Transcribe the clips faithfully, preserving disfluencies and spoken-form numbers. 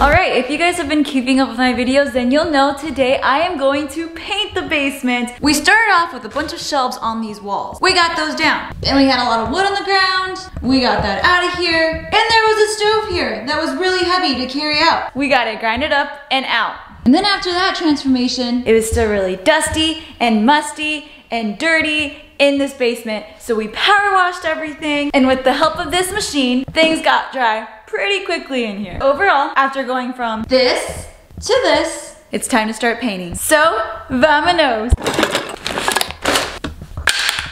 Alright, if you guys have been keeping up with my videos, then you'll know today I am going to paint the basement. We started off with a bunch of shelves on these walls. We got those down. Then we had a lot of wood on the ground. We got that out of here. And there was a stove here that was really heavy to carry out. We got it grinded up and out. And then after that transformation, it was still really dusty and musty and dirty in this basement. So we power washed everything. And with the help of this machine, things got dry pretty quickly in here. Overall, after going from this to this, it's time to start painting. So, vamonos.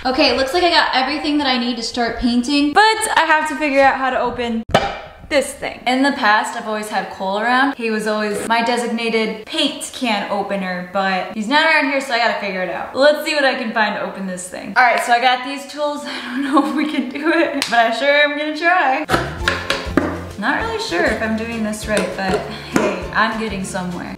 Okay, it looks like I got everything that I need to start painting, but I have to figure out how to open this thing. In the past, I've always had Cole around. He was always my designated paint can opener, but he's not around here, so I gotta figure it out. Let's see what I can find to open this thing. All right, so I got these tools. I don't know if we can do it, but I sure am gonna try. Not really sure if I'm doing this right, but hey, I'm getting somewhere.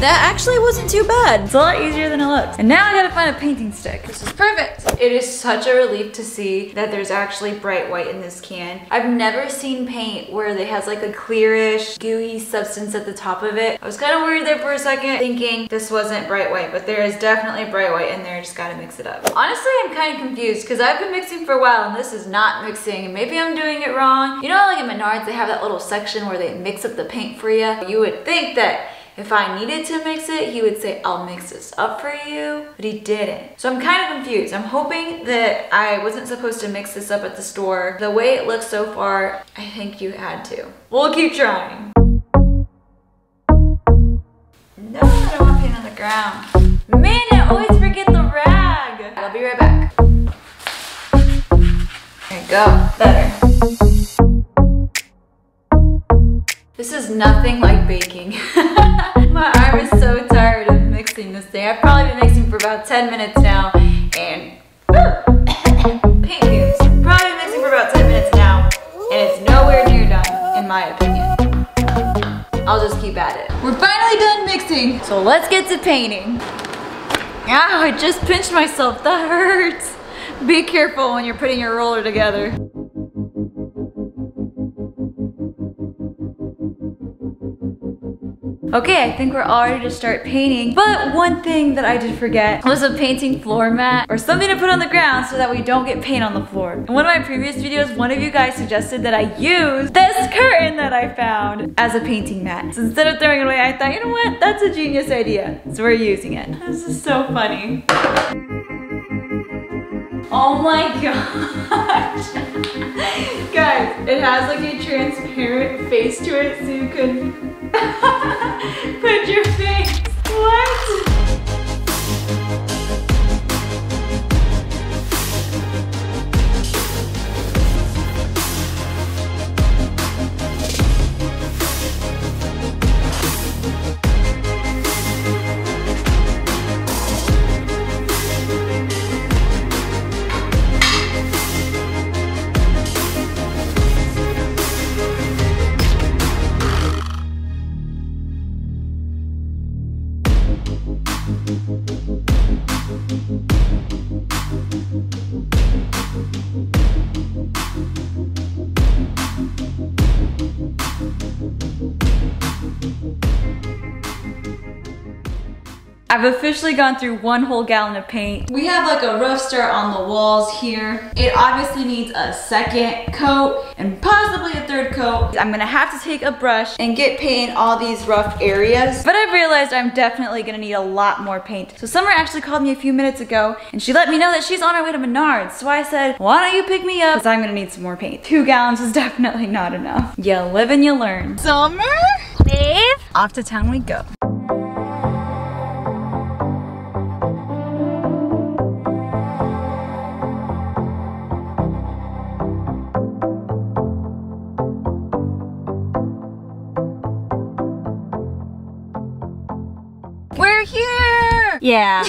That actually wasn't too bad. It's a lot easier than it looks. And now I gotta find a painting stick. This is perfect. It is such a relief to see that there's actually bright white in this can. I've never seen paint where it has like a clearish, gooey substance at the top of it. I was kind of worried there for a second, thinking this wasn't bright white, but there is definitely bright white in there. I just gotta mix it up. Honestly, I'm kind of confused because I've been mixing for a while and this is not mixing. Maybe I'm doing it wrong. You know, like at Menards, they have that little section where they mix up the paint for you. You would think that if I needed to mix it, he would say, I'll mix this up for you, but he didn't. So I'm kind of confused. I'm hoping that I wasn't supposed to mix this up at the store. The way it looks so far, I think you had to. We'll keep trying. No, I don't want paint on the ground. Man, I always forget the rag. I'll be right back. There you go, better. This is nothing like baking. My arm is so tired of mixing this thing. I've probably been mixing for about ten minutes now, and paint cubes. Probably been mixing for about ten minutes now, and it's nowhere near done, in my opinion. I'll just keep at it. We're finally done mixing, so let's get to painting. Ow, I just pinched myself. That hurts. Be careful when you're putting your roller together. Okay, I think we're all ready to start painting, but one thing that I did forget was a painting floor mat or something to put on the ground so that we don't get paint on the floor. In one of my previous videos, one of you guys suggested that I use this curtain that I found as a painting mat. So instead of throwing it away, I thought, you know what? That's a genius idea. So we're using it. This is so funny. Oh my gosh. Guys, it has like a transparent face to it so you can put your face. What? I've officially gone through one whole gallon of paint. We have like a rough start on the walls here. It obviously needs a second coat and possibly a third coat. I'm gonna have to take a brush and get paint in all these rough areas. But I've realized I'm definitely gonna need a lot more paint. So Summer actually called me a few minutes ago and she let me know that she's on her way to Menards. So I said, why don't you pick me up? Because I'm gonna need some more paint. Two gallons is definitely not enough. You live and you learn. Summer, Dave, off to town we go. Yeah.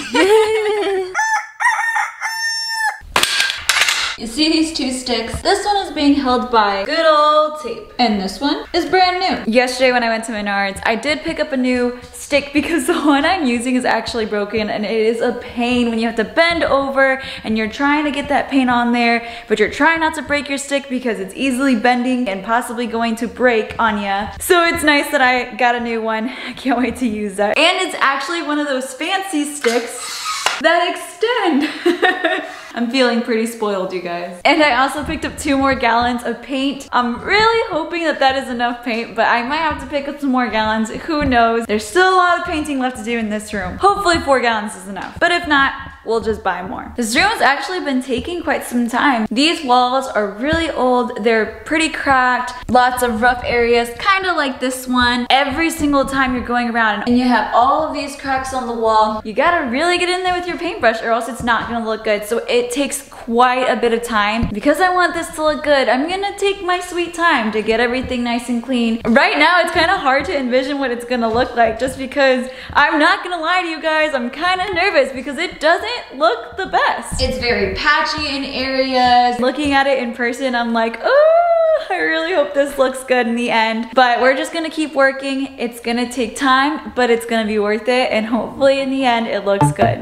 You see these two sticks? This one is being held by good old tape. And this one is brand new. Yesterday when I went to Menards, I did pick up a new stick because the one I'm using is actually broken, and it is a pain when you have to bend over and you're trying to get that paint on there, but you're trying not to break your stick because it's easily bending and possibly going to break on ya. So it's nice that I got a new one. I can't wait to use that. And it's actually one of those fancy sticks that extend. I'm feeling pretty spoiled, you guys. And I also picked up two more gallons of paint. I'm really hoping that that is enough paint, but I might have to pick up some more gallons. Who knows? There's still a lot of painting left to do in this room. Hopefully four gallons is enough, but if not, we'll just buy more. This room has actually been taking quite some time. These walls are really old. They're pretty cracked. Lots of rough areas, kind of like this one. Every single time you're going around and you have all of these cracks on the wall, you gotta really get in there with your paintbrush or else it's not gonna look good. So it takes quite a bit of time. Because I want this to look good, I'm gonna take my sweet time to get everything nice and clean. Right now, it's kind of hard to envision what it's gonna look like just because, I'm not gonna lie to you guys, I'm kind of nervous because it doesn't look the best. It's very patchy in areas. Looking at it in person, I'm like, oh, I really hope this looks good in the end. But we're just gonna keep working. It's gonna take time, but it's gonna be worth it. And hopefully in the end, it looks good.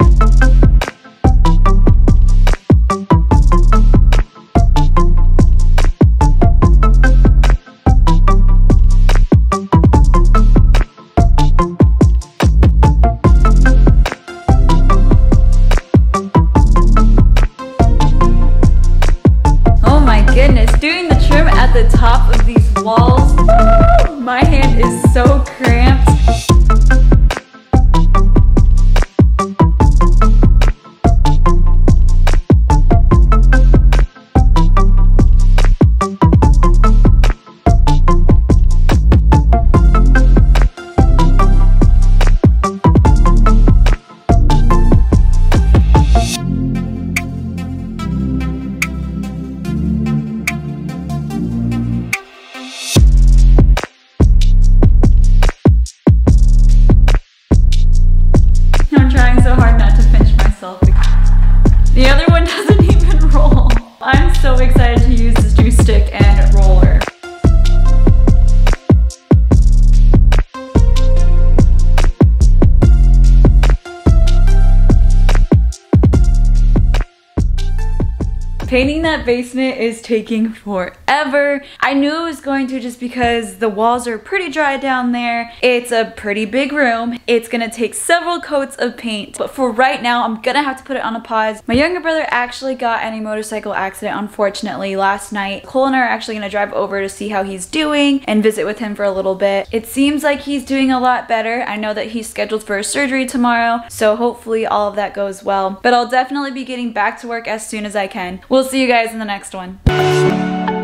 Painting that basement is taking forever. I knew it was going to just because the walls are pretty dry down there. It's a pretty big room. It's gonna take several coats of paint, but for right now, I'm gonna have to put it on a pause. My younger brother actually got in a motorcycle accident, unfortunately, last night. Cole and I are actually gonna drive over to see how he's doing and visit with him for a little bit. It seems like he's doing a lot better. I know that he's scheduled for surgery tomorrow, so hopefully all of that goes well. But I'll definitely be getting back to work as soon as I can. We'll We'll see you guys in the next one.